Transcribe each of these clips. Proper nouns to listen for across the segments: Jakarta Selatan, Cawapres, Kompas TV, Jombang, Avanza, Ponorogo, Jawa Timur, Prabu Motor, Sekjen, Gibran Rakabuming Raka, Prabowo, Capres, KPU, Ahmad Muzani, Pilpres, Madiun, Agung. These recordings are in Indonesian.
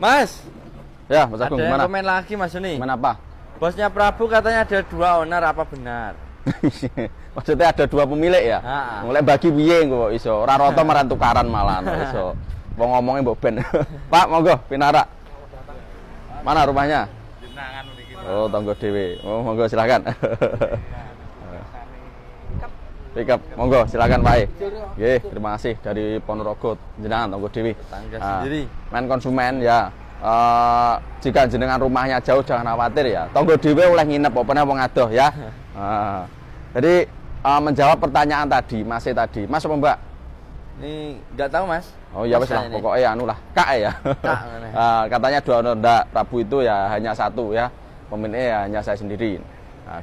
Mas. Ya, Mas Agung, gimana? Ada komen lagi Mas Joni. Gimana apa? Bosnya Prabu katanya ada 2 owner, apa benar? Maksudnya ada 2 pemilik ya? Mulai bagi piye engko iso. Ora rata marang tukaran malah iso. Wong ngomongnya mbok ben. Pak, monggo pinarak. Mana rumahnya? Jenengan mriki. Oh, tangga dhewe. Oh, monggo silakan. Pickup, monggo silakan Pak. Nggih, terima kasih dari Ponorogo. Jenengan tangga dhewe. Tangga sendiri. Main konsumen ya. Jika jenengan rumahnya jauh jangan khawatir ya. Tonggo dhewe oleh nginep opene wong adoh ya. Jadi menjawab pertanyaan tadi, Masih tadi. Mas apa Mbak? Ini nggak tahu Mas. Oh iya wis lah pokoknya anu lah, Kak ya. Kak, katanya 2 owner ndak, Prabu itu ya hanya 1 ya. Pemiliknya ya hanya saya sendiri.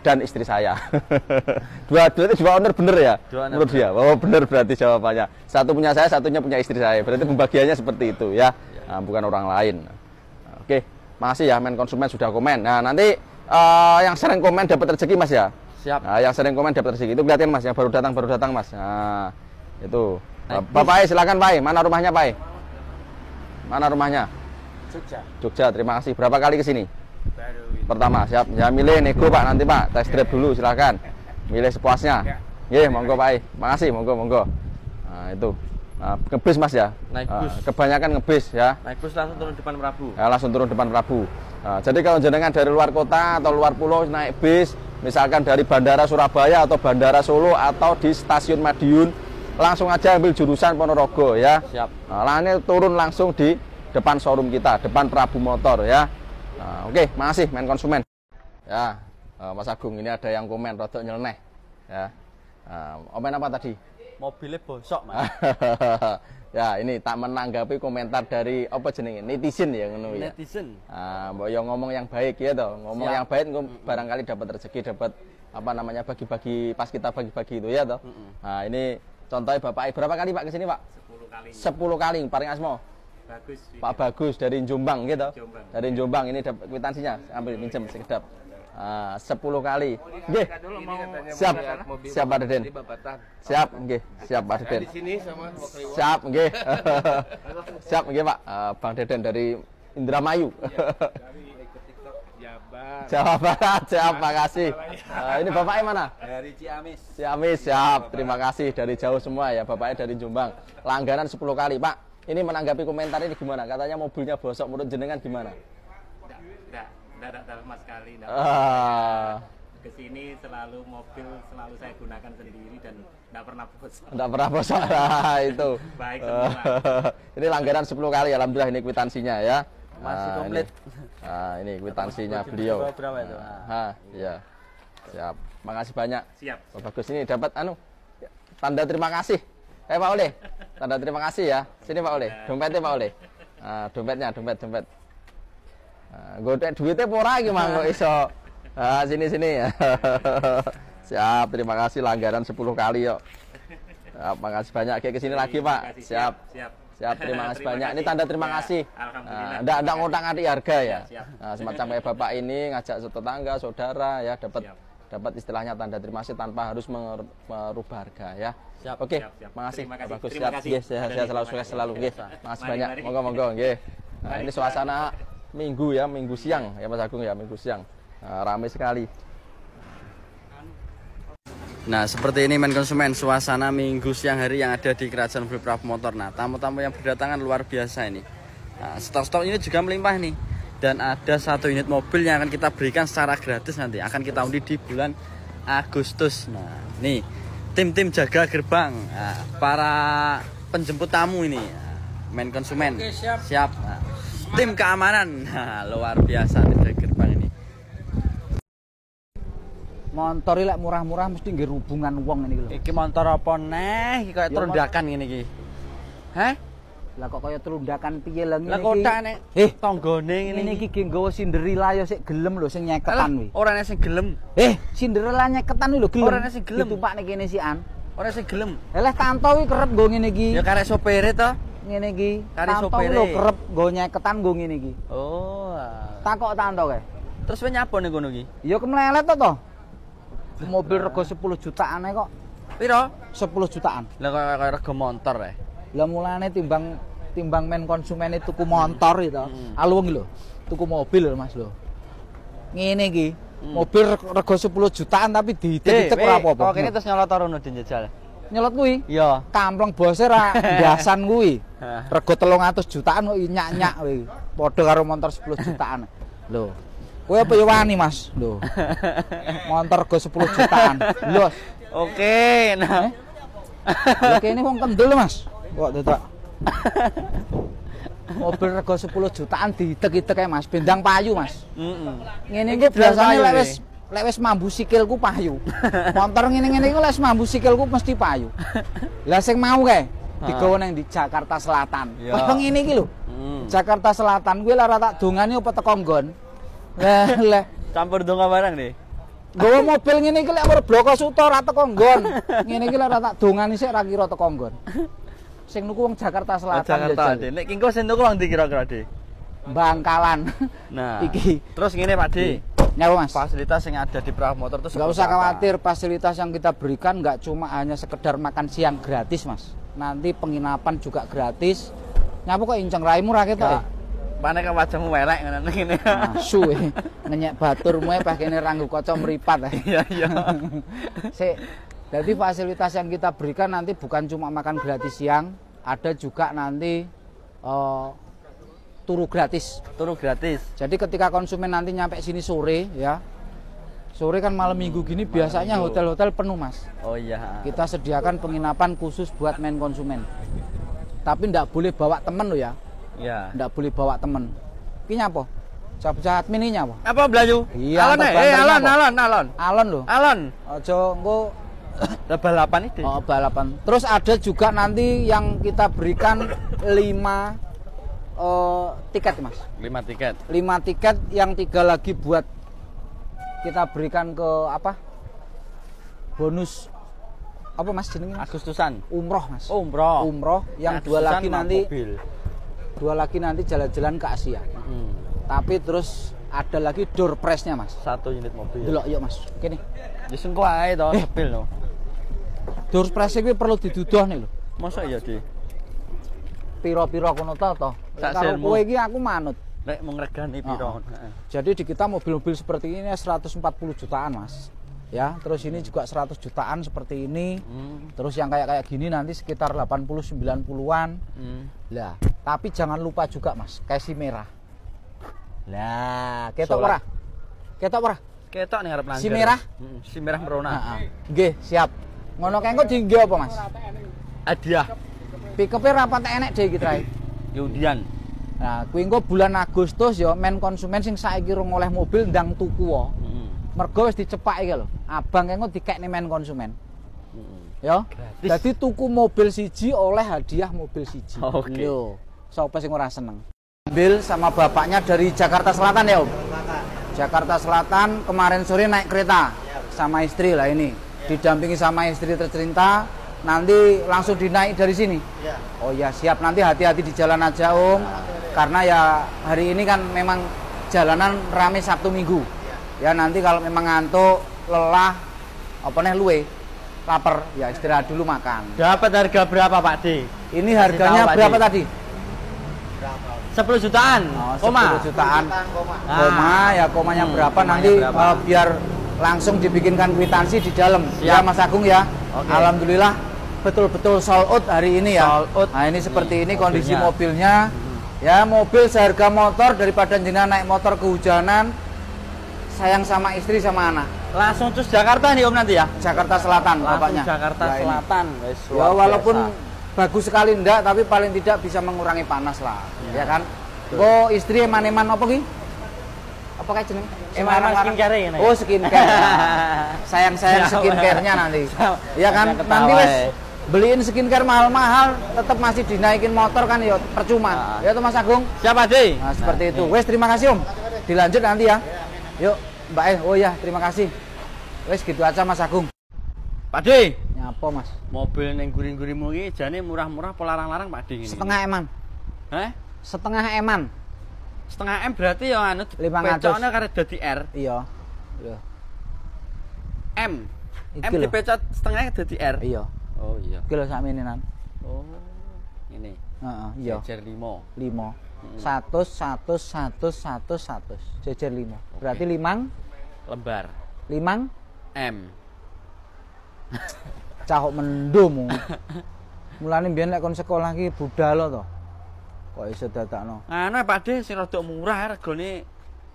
Dan istri saya. 2 owner bener ya? Menurut dia. Oh bener berarti jawabannya. 1 punya saya, 1-nya punya istri saya. Berarti pembagiannya seperti itu ya. Bukan orang lain. Oke, makasih ya men konsumen sudah komen. Nah nanti yang sering komen dapat rezeki Mas ya. Siap. Nah, yang sering komen dapat rezeki itu kelihatan Mas yang baru datang Mas. Nah, itu. Bapak silakan Pak. Mana rumahnya Pak? Mana rumahnya? Jogja. Jogja. Terima kasih. Berapa kali kesini? Baru. Pertama. Siap. Ya milih nego Pak nanti Pak. Test drive dulu silakan. Milih sepuasnya. Iya, monggo Pak. Makasih. Monggo. Nah, itu. Ngebis Mas ya, naik bus. Kebanyakan ngebis ya, naik bus langsung turun depan Prabu ya, langsung turun depan Prabu. Jadi kalau jenengan dari luar kota atau luar pulau naik bis misalkan dari bandara Surabaya atau bandara Solo atau di stasiun Madiun langsung aja ambil jurusan Ponorogo ya. Siap. Lainnya turun langsung di depan showroom kita, depan Prabu Motor ya. Oke, makasih main konsumen ya. Mas Agung ini ada yang komen rodok nyeleneh ya. Komen apa tadi? Mobilnya bosok Mas. Ya ini tak menanggapi komentar dari apa jenenge netizen ya ngono ya. Netizen. Mbok yo ngomong yang baik ya toh. Ngomong yang baik barangkali dapat rezeki, dapat apa namanya bagi-bagi pas kita bagi-bagi itu ya toh. Nah, ini contohnya Bapak berapa kali Pak ke sini Pak? 10 kali. 10 kali paling asmo. Bagus. Pak Bagus dari Jombang gitu. Jombang. Dari Jombang ini dapat kwitansinya, ambil pinjam sekedap. 10 kali. Nggih. Siap. Siap Pak Deden. Siap, nggih. Siap Pak Deden. Di sini sama Pak. Siap, nggih. Siap, nggih Pak. Bang Deden dari Indramayu. Jawa Barat. Siap, makasih. Ini Bapaknya mana? Dari Ciamis. Ciamis, siap. Terima kasih dari jauh semua ya, Bapaknya dari Jombang. Langganan 10 kali, Pak. Ini menanggapi komentar ini gimana? Katanya mobilnya bosok, menurut jenengan gimana? Tidak ada sama sekali. Kesini selalu mobil selalu saya gunakan sendiri dan tidak pernah bosan. Tidak pernah bosan. Itu. Baik semua. Ini langgaran 10 kali. Alhamdulillah ini kwitansinya ya. Masih komplit. Ini kwitansinya beliau. Berapa itu? Iya. Siap. Makasih banyak. Siap. Bagus ini dapat tanda terima kasih. Pak Oleh. Tanda terima kasih ya. Sini Pak Oleh. Dompetnya Pak Oleh. Dompetnya, dompet. Godek duitnya pora iki mang kok iso. Sini. Siap, terima kasih langgaran 10 kali yuk. Makasih banyak. Oke, kesini lagi Pak. Siap, terima kasih banyak. Ini tanda terima kasih. Alhamdulillah. Ndak ngotak-ngatik harga ya. Semacam kayak Bapak ini ngajak tetangga, saudara ya dapat istilahnya tanda terima kasih tanpa harus merubah harga ya. Siap. Oke, makasih. Bagus. Siap. Nggih, sehat selalu nggih. Makasih banyak. Monggo nggih. Nah, ini suasana Minggu ya, Minggu siang ya Mas Agung ya, Minggu siang. Ramai sekali. Nah seperti ini men konsumen, suasana Minggu siang hari yang ada di Kerajaan Prabu Motor. Nah tamu-tamu yang berdatangan luar biasa ini. Nah, stok-stok ini juga melimpah nih. Dan ada 1 unit mobil yang akan kita berikan secara gratis nanti. Akan kita undi di bulan Agustus. Nah nih tim-tim jaga gerbang, para penjemput tamu ini men konsumen. Oke, siap. Nah, tim keamanan, luar biasa di gerbang ini. Montor lek murah-murah mesti nggih hubungan wong ini lho. Iki montor apa neh? Iki kaya terundakan ngene iki. Hah? Lah kok kaya terundakan piye lho ngene iki? Lah kotak nek tanggane ngene iki nggih nggawa Cinderella ya sik gelem lho sing nyeketan kuwi. Ora nek sing gelem. Cinderella nyeketan lho gelem. Ora nek sing gelem. Ditupak nek kene sian. Ora sing gelem. Lah tanto kuwi kerep nggo ngene iki. Ya karek sopere to. Ngene iki kari sopere lho kerep nggo nyeketan nggo ngene iki. Takok tanto kae. Terus wis nyabone ngono iki. Ya kemlelet to. Mobil rego 10 jutaan ae kok. Piro? 10 jutaan. Lah kaya rego montor ae. Lah mulane timbang timbang men konsumen itu tuku motor gitu. Alung lho, tuku mobil Mas lho. Ngene iki, mobil rego 10 jutaan tapi dicek ora apa-apa. Kok kene terus nyolot rono njajal. Nyolot kuwi? Iya. Kampleng bose ra biasan kuwi. Rego 300 jutaan kok nyak-nyak kuwi. Padha karo motor 10 jutaan. Lho. Kowe apa yo wani Mas? Lho. Motor rego 10 jutaan. Lho. Oke, nah. Oke, ini wong kendel Mas. Kok tetak. Mobil rego 10 jutaan diitek-itek ae Mas, bendang payu Mas. Ngene iki biasane lek wis mambu sikilku payu. Motor ngene-ngene iku lek mambu sikilku mesti payu. Lah sing mau kae digawa nang di Jakarta Selatan. Wong ngene iki lho. Jakarta Selatan kuwi lara tak dongane apa teko nggon. Lah campur donga barang nih. Gawa mobil ngene iki lek Bloko Suto ra teko nggon. Ngene iki lara tak dongane sik ra kira teko nggon. Sing nuku wong Jakarta Selatan. Jakarta. Nek kingko sing nuku wong ndi kira-kira, Dik? Bangkalan. Nah. Iki. Terus ngene, Pak Dik. Nyawa Mas. Fasilitas yang ada di Prabu Motor terus enggak usah khawatir, fasilitas yang kita berikan enggak cuma hanya sekedar makan siang gratis, Mas. Nanti penginapan juga gratis. Nyapa kok inceng raimu ra ketok? Paneka wajahmu welek ngene ngene. Asu e. Nenyek baturmu e pas kene ranggo kaca mripat. Iya. Sik. Jadi fasilitas yang kita berikan nanti bukan cuma makan gratis siang, ada juga nanti turu gratis. Turu gratis. Jadi ketika konsumen nanti nyampe sini sore, ya sore kan malam minggu gini biasanya hotel-hotel penuh Mas. Oh iya. Kita sediakan penginapan khusus buat main konsumen. Tapi ndak boleh bawa temen lo ya. Iya. Ndak boleh bawa temen. Iki nyapa? Cabut-cabut mininya apa? Apa blaju? Iya. Alon lo. Alon. Ojo engko balapan itu. Oh, balapan. Terus ada juga nanti yang kita berikan 5 tiket Mas. 5 tiket. 5 tiket yang 3 lagi buat kita berikan ke apa? Bonus apa Mas jenenge? Agustusan. Umroh Mas. Oh, umroh. Umroh yang 2 lagi nanti mobil. 2 lagi nanti jalan-jalan ke Asia. Tapi terus ada lagi door prize-nya Mas. 1 unit mobil. Delok yuk Mas. Kene. Ya sengko ae to mobil no. Door prize kuwi perlu diduduhne lho. Mosok ya, Di. Piro-piro kono ta to. Karo kowe iki aku manut. Nek mung regani piro. Jadi di kita mobil-mobil seperti ini 140 jutaan, Mas. Ya, terus ini juga 100 jutaan seperti ini. Terus yang kayak gini nanti sekitar 80-90-an. Lah, tapi jangan lupa juga, Mas, kesi merah. Lah, ketok ora? Ketok ora? Ketok ning arep lancar. Si merah? Si merah merona. Heeh. Nggih, siap. Ngono kae engko dienggo apa Mas? Hadiah. Pikepe ra patek enek dhewe iki trae. Ya undian. Nah, kuwi engko bulan Agustus ya men konsumen sing saiki rung oleh mobil ndang tuku wae. Mergo wis dicepak iki lho. Abang engko dikekne men konsumen. Ya. Dadi tuku mobil siji oleh hadiah mobil siji. Lho, sapa sing ora seneng? Ambil sama bapaknya dari Jakarta Selatan ya, Om. Jakarta Selatan kemarin sore naik kereta sama istri lah ini. Didampingi sama istri tercinta, nanti langsung dinaik dari sini. Ya. Oh ya siap, nanti hati-hati di jalan aja Om, karena ya hari ini kan memang jalanan rame Sabtu Minggu. Ya nanti kalau memang ngantuk, lelah, apa nih luwe, lapar, ya istirahat dulu makan. Dapat harga berapa Pak D? Ini harganya berapa tadi? 10 jutaan, koma. 10 jutaan, koma, ya komanya berapa nanti biar langsung dibikinkan kwitansi di dalam. Ya Mas Agung ya. Okay. Alhamdulillah betul-betul sold out hari ini ya. Sold out. Nah ini seperti ini kondisi mobilnya. Ya mobil seharga motor daripada jenengan naik motor kehujanan. Sayang sama istri sama anak. Langsung terus Jakarta nih Om nanti ya. Jakarta Selatan bapaknya. Jakarta Selatan. Ya walaupun bagus sekali ndak tapi paling tidak bisa mengurangi panas lah. Ya kan? Kok istri eman-eman apa ki? Apa kayak jeneng? Emang skincare ya? Oh skincare. Sayang-sayang skincare-nya nanti. Ya kan? Nanti wes beliin skincare mahal-mahal, tetap masih dinaikin motor kan ya percuma. Ya tuh Mas Agung. Siapa sih? Nah, seperti itu. Wes terima kasih Om. Dilanjut nanti ya. Yuk Mbak oh ya terima kasih. Wes gitu aja Mas Agung. Pak D. Nyapa Mas? Mobil yang guring-guringmu ini jane murah-murah, pelarang-larang Pak D. Setengah eman. Hah? Setengah eman. Setengah M berarti ya anu 500. Pecoknya karena jadi R. Iya. M. M dipecot setengahnya jadi R. Iya. Oh iya. Kilo sak menenan. Oh. ini jejer 5 100 jejer 5 berarti 5 lembar 5 M cahok mendomu mulane mbiyen lek kon sekolah iki budal to kok iso dadakno ana Pakde sing rada murah regane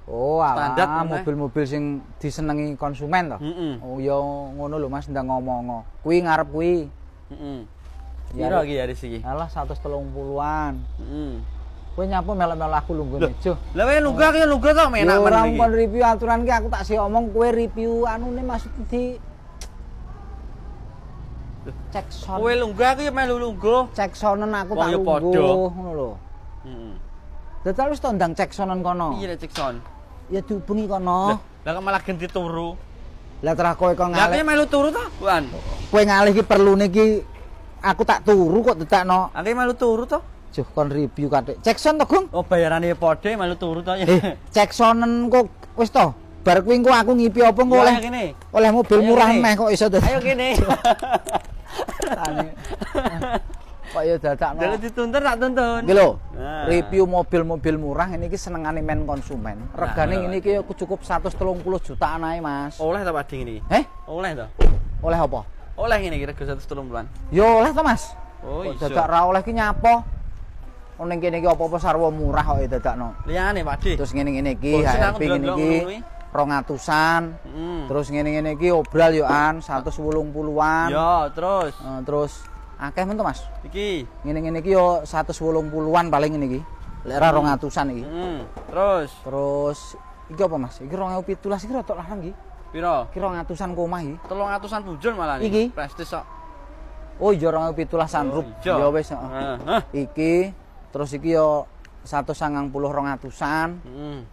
standar mobil-mobil sing disenengi konsumen to oh ya ngono lho Mas ndang ngomong kuwi ngarep kuwi piro iki ya iki alah 130-an kowe nyapo melok-melok aku lungguh mejo lha kowe lungguh iki lungguh to menak men ora pun review aturan iki aku tak sik omong kowe review anune maksud di cek son. Kowe lungguh aku ya melu lungguh. Cek sonen aku tak lungguh ngono lho. Heeh. Dadal wis ndang cek sonen kono. Iya cek son. Ya dihubungi kono. Lah kok malah ganti turu. Lah terah kowe kok ngalih. Lah kowe melu turu to, Buan? Kowe ngalih iki perlune iki aku tak turu kok dadakno. Lah kowe melu turu to? Juh kon review kathik. Cek son to, Gung? Oh bayarane padha melu turu to ya. Cek sonen kok wis to. Bar kuwi engko aku ngipi apa engko oleh mobil murah meh kok iso dadi. Ayo kene. Kok ya dadakno. Dadi dituntun tak tuntun. Iki lho, review mobil-mobil murah ini iki senengane men konsumen. Regane ngene iki cukup 130 jutaan ae, Mas. Oleh ta Pakde ngene iki? Heh? Oleh ta? Oleh apa? Oleh ngene iki rega 130-an. Ya oleh ta, Mas? Oh, iso. Dadak ra oleh iki nyapa? Ono ning kene iki apa-apa sarwa murah kok dadakno. Liyane Pakde. Terus ngene-ngene iki, HP ngene iki. 200-an, terus ngene-ngene iki obral yo an 180-an. Ya, terus. Terus akeh men to, Mas? Iki. Ngene-ngene iki yo 180-an paling ngene iki. Lek ora 200-an iki. Terus iki apa, Mas? Iki 2017 iki rotok larang iki. Piro? Iki 200-an koma iki. 300-an punjul malah iki. Prestis kok. Oh, iya 2017-an rup. Ya wis, heeh. Iki terus iki yo 190-200-an.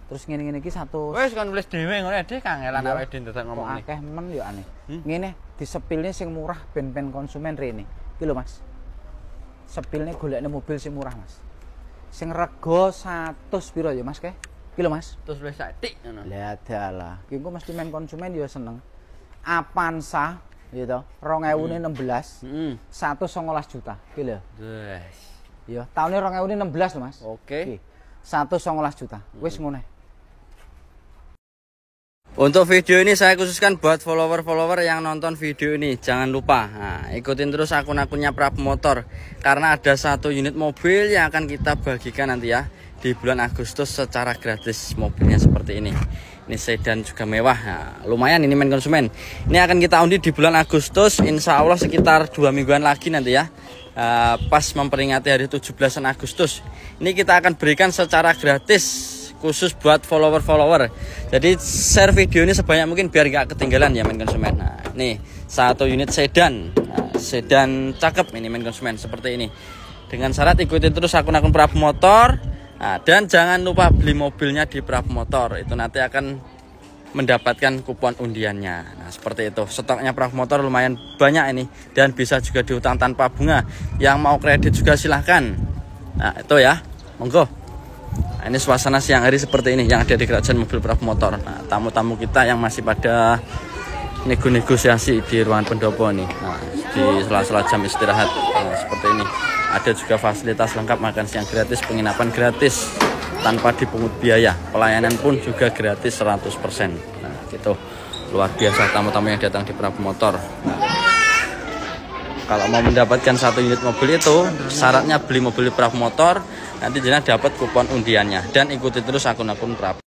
Terus ngene-ngene iki 100. Wis kon nulis dhewe ngono Dik, kangelan awake dhewe dadak ngomong. Akeh men yo aneh. Ngene disepilne sing murah ben-ben konsumen rene. Iki lho Mas. Sepilne golekne mobil sing murah, Mas. Sing rega 100 pira ya Mas keh? Iki lho Mas. Terus wis satik ngono. Lah dalah. Iki engko mesti men konsumen yo seneng. Avanza ya to, 2016. 119 juta. Iki lho. Wes. Iya, tahunnya 2016 Mas. Oke. 119 juta. Wis ngono. Untuk video ini saya khususkan buat follower-follower yang nonton video ini. Jangan lupa ikutin terus akun-akunnya Prabu Motor karena ada satu unit mobil yang akan kita bagikan nanti ya di bulan Agustus secara gratis. Mobilnya seperti ini. Ini sedan juga mewah. Nah, lumayan ini main konsumen. Ini akan kita undi di bulan Agustus, insya Allah sekitar 2 mingguan lagi nanti ya. Pas memperingati hari 17-an Agustus ini kita akan berikan secara gratis khusus buat follower-follower. Jadi share video ini sebanyak mungkin biar nggak ketinggalan ya men konsumen. Nah, nih satu unit sedan, sedan cakep ini men konsumen seperti ini. Dengan syarat ikuti terus akun-akun Prabu Motor dan jangan lupa beli mobilnya di Prabu Motor. Itu nanti akan mendapatkan kupon undiannya. Nah, seperti itu. Stoknya Prabu Motor lumayan banyak ini dan bisa juga diutang tanpa bunga. Yang mau kredit juga silahkan. Nah, itu ya. Monggo. Nah, ini suasana siang hari seperti ini yang ada di kerajaan mobil Prabu Motor. Nah, tamu-tamu kita yang masih pada negosiasi di ruangan pendopo nih. Nah, di sela-sela jam istirahat seperti ini. Ada juga fasilitas lengkap makan siang gratis, penginapan gratis tanpa dipungut biaya, pelayanan pun juga gratis 100%. Nah, gitu. Luar biasa tamu-tamu yang datang di Prabu Motor. Nah, kalau mau mendapatkan satu unit mobil itu, syaratnya beli mobil Prabu Motor, nanti jenengan dapat kupon undiannya dan ikuti terus akun-akun Prabu.